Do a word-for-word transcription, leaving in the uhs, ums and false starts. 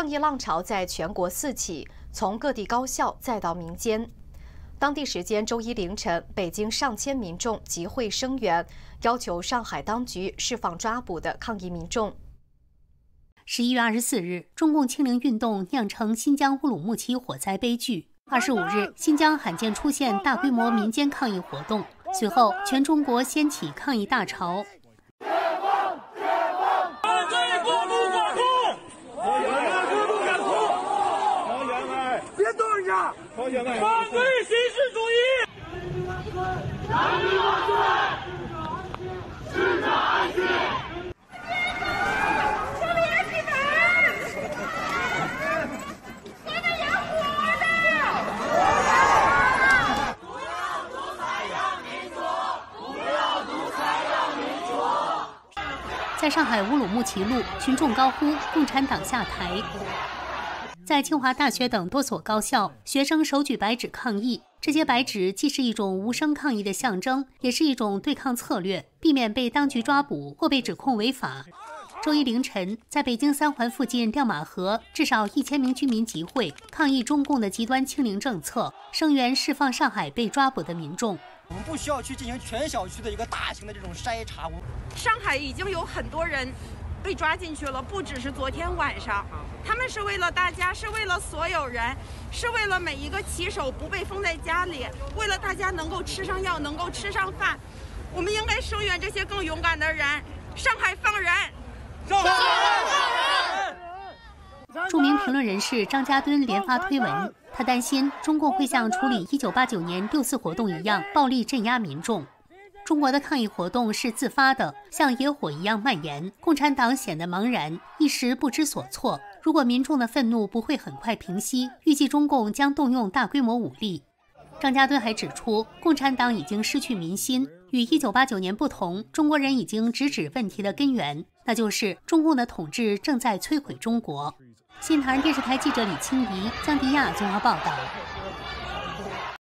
抗议浪潮在全国四起，从各地高校再到民间。当地时间周一凌晨，北京上千民众集会声援，要求上海当局释放抓捕的抗议民众。 十一月二十四日，中共清零运动酿成新疆乌鲁木齐火灾悲剧。二十五日，新疆罕见出现大规模民间抗议活动，随后全中国掀起抗议大潮。别动人家！反对形式主义！ 在上海乌鲁木齐路，群众高呼“共产党下台”。在清华大学等多所高校，学生手举白纸抗议。这些白纸既是一种无声抗议的象征，也是一种对抗策略，避免被当局抓捕或被指控违法。周一凌晨，在北京三环附近亮马河，至少一千名居民集会，抗议中共的极端清零政策，声援释放上海被抓捕的民众。 我们不需要去进行全小区的一个大型的这种筛查。上海已经有很多人被抓进去了，不只是昨天晚上。他们是为了大家，是为了所有人，是为了每一个骑手不被封在家里，为了大家能够吃上药，能够吃上饭。我们应该声援这些更勇敢的人。上海放人！上海放人！著名评论人士张家敦连发推文。 他担心中共会像处理一九八九年六四活动一样暴力镇压民众。中国的抗议活动是自发的，像野火一样蔓延。共产党显得茫然，一时不知所措。如果民众的愤怒不会很快平息，预计中共将动用大规模武力。张家敦还指出，共产党已经失去民心。与一九八九年不同，中国人已经直指问题的根源，那就是中共的统治正在摧毁中国。 新唐人电视台记者李清怡、江迪亚综合报道。